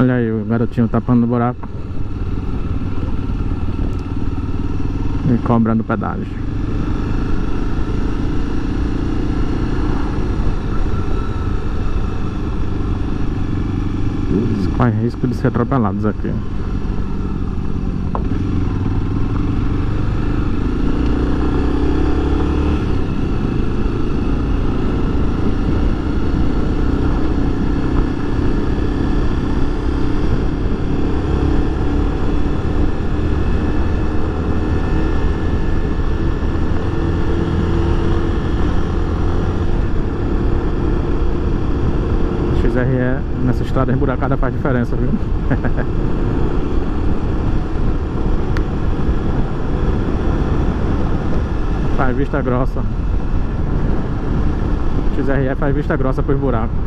Olha aí o garotinho tapando o buraco e cobrando pedágio. Corre risco de ser atropelados aqui. XRE nessa estrada esburacada faz diferença, viu? Faz vista grossa. XRE faz vista grossa pros buracos.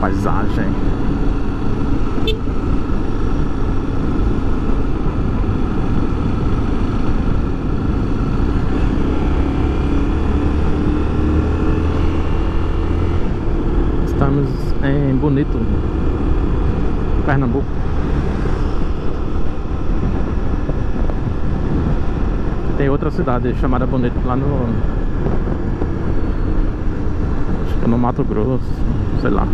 Paisagem. Estamos em Bonito, Pernambuco. Tem outra cidade chamada Bonito lá no, acho que no Mato Grosso, sei lá.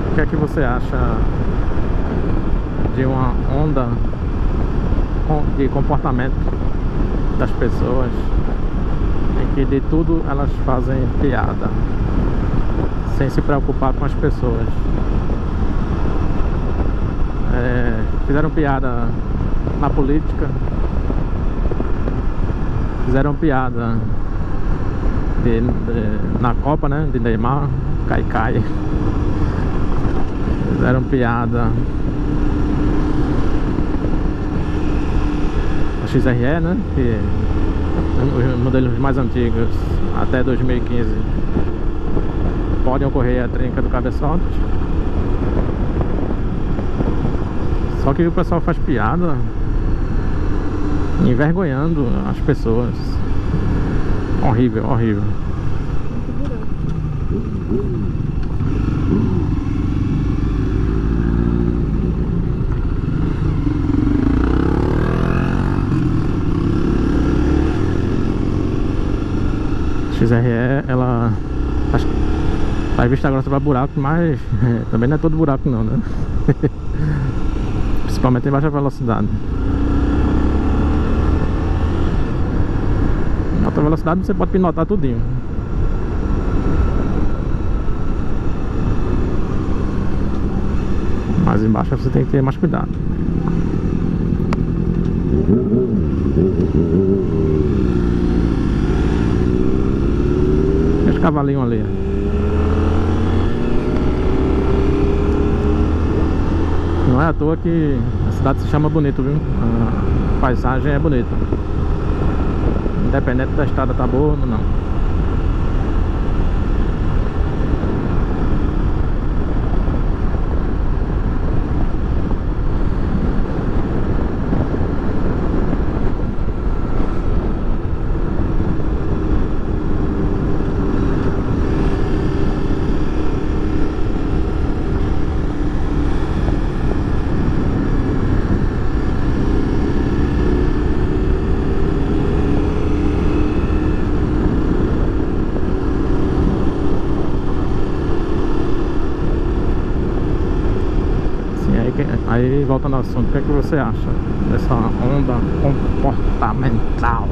O que é que você acha de uma onda de comportamento das pessoas em que de tudo elas fazem piada, sem se preocupar com as pessoas? Fizeram piada na política, fizeram piada na Copa, né, de Neymar, Kaikai. Fizeram piada a XRE, né? Que os modelos mais antigos, até 2015, podem ocorrer a trinca do cabeçote. Só que o pessoal faz piada envergonhando as pessoas. Horrível, horrível. XRE, ela faz vista grossa para buraco, mas também não é todo buraco não, né? Principalmente em baixa velocidade. Em alta velocidade você pode pinotar tudinho. Mas embaixo você tem que ter mais cuidado. Cavalinho ali. Não é à toa que a cidade se chama Bonito, viu? A paisagem é bonita, independente da estrada tá boa ou não. aí voltando ao assunto, o que é que você acha dessa onda comportamental?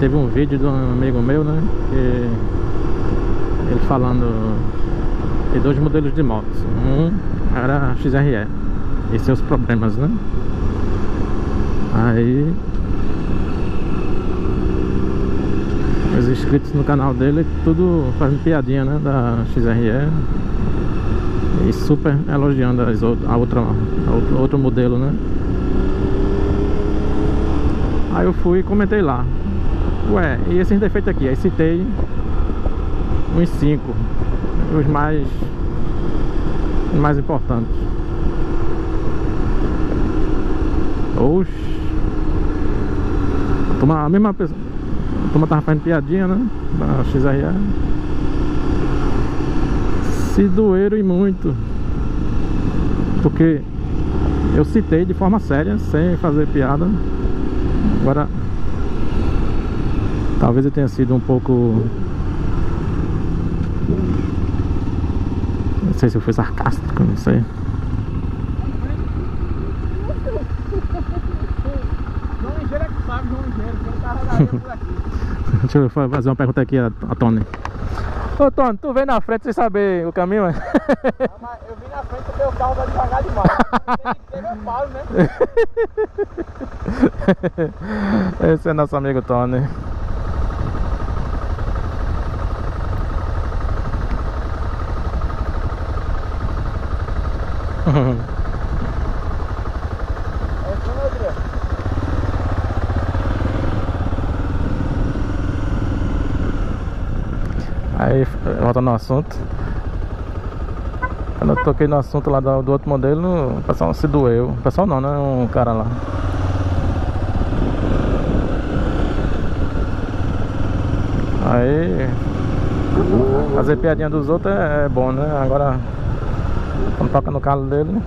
Teve um vídeo de um amigo meu, né, que ele falando de dois modelos de motos. Um era a XRE e seus problemas, né. Aí os inscritos no canal dele tudo fazendo piadinha, né, da XRE e super elogiando a outro modelo, né. Aí eu fui e comentei lá: ué, e esses defeitos aqui? Aí citei uns 5, os mais importantes. Oxi, a mesma pessoa, a turma tava fazendo piadinha, né, da XRE, se doeram e muito, porque eu citei de forma séria, sem fazer piada. Agora, talvez eu tenha sido um pouco, não sei se eu fui sarcástico, não sei. João Ligeiro é que sabe, João Ligeiro, tem um carregador por aqui. Deixa eu fazer uma pergunta aqui a Tony. Ô Tony, tu veio na frente sem saber o caminho, mas... Ah, eu vim na frente porque o carro tá devagar demais. Tem que ter meu pau, né? Esse é nosso amigo Tony. Aí, voltando ao assunto, quando eu toquei no assunto lá do outro modelo, o pessoal se doeu. O pessoal não, né? Um cara lá. Aí, fazer piadinha dos outros é bom, né? Agora, quando toca no calo dele...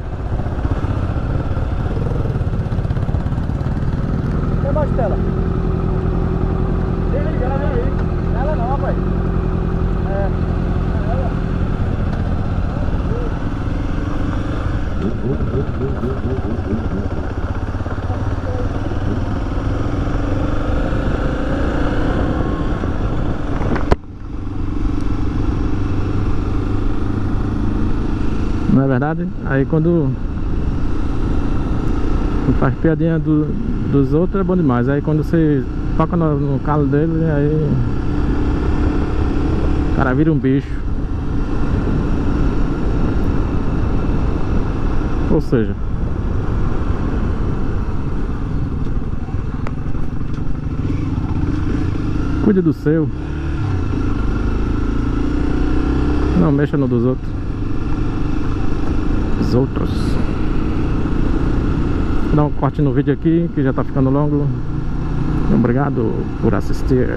Quer mais tela? Desliga, ela vem aí. Ela não, rapaz. É. Não é verdade? Aí quando faz piadinha dos outros é bom demais. Aí quando você toca no calo dele, aí o cara vira um bicho. Ou seja, cuide do seu, não mexa no dos outros. Vou dar um corte no vídeo aqui, que já tá ficando longo. Obrigado por assistir.